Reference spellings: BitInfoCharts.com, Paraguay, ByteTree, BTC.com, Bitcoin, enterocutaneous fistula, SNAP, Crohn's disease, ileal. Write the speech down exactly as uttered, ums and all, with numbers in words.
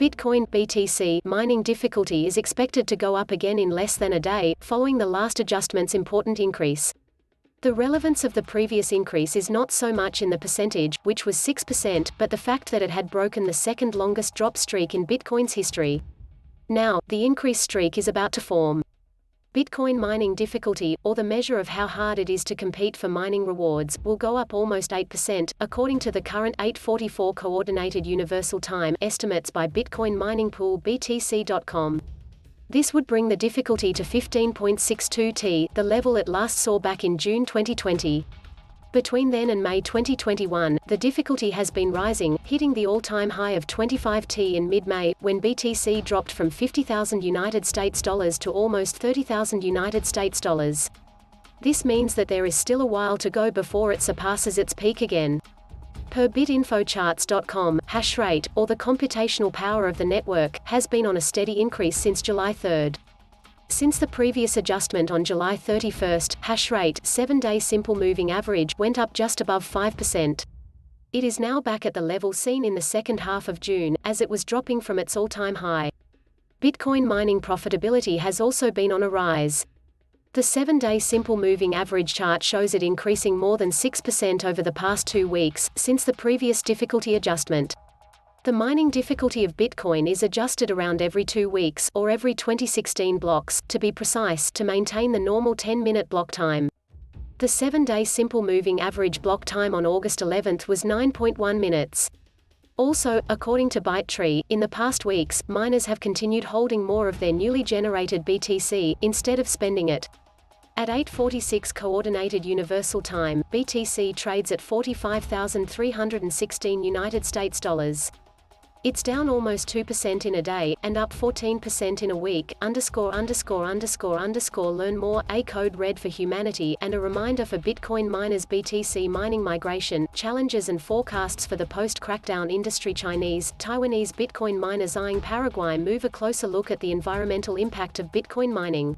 Bitcoin B T C mining difficulty is expected to go up again in less than a day, following the last adjustment's important increase. The relevance of the previous increase is not so much in the percentage, which was six percent, but the fact that it had broken the second longest drop streak in Bitcoin's history. Now, the increase streak is about to form. Bitcoin mining difficulty, or the measure of how hard it is to compete for mining rewards, will go up almost eight percent, according to the current eight forty-four Coordinated Universal Time estimates by Bitcoin mining pool B T C dot com. This would bring the difficulty to fifteen point six two T, the level it last saw back in June twenty twenty. Between then and May twenty twenty-one, the difficulty has been rising, hitting the all-time high of twenty-five T in mid-May, when B T C dropped from fifty thousand United States dollars to almost thirty thousand United States dollars. This means that there is still a while to go before it surpasses its peak again. Per Bit Info Charts dot com, hash rate, or the computational power of the network, has been on a steady increase since July third. Since the previous adjustment on July thirty-first, hash rate, seven-day simple moving average, went up just above five percent. It is now back at the level seen in the second half of June, as it was dropping from its all-time high. Bitcoin mining profitability has also been on a rise. The seven-day simple moving average chart shows it increasing more than six percent over the past two weeks, since the previous difficulty adjustment. The mining difficulty of Bitcoin is adjusted around every two weeks, or every twenty sixteen blocks, to be precise, to maintain the normal ten-minute block time. The seven-day simple moving average block time on August eleventh was nine point one minutes. Also, according to ByteTree, in the past weeks, miners have continued holding more of their newly generated B T C, instead of spending it. At eight forty-six Coordinated Universal Time, B T C trades at forty-five thousand three hundred sixteen United States dollars. It's down almost two percent in a day, and up fourteen percent in a week. Underscore underscore underscore underscore learn more, a code red for humanity, and a reminder for Bitcoin miners. B T C mining migration, challenges and forecasts for the post-crackdown industry. Chinese, Taiwanese Bitcoin miners eyeing Paraguay move. A closer look at the environmental impact of Bitcoin mining.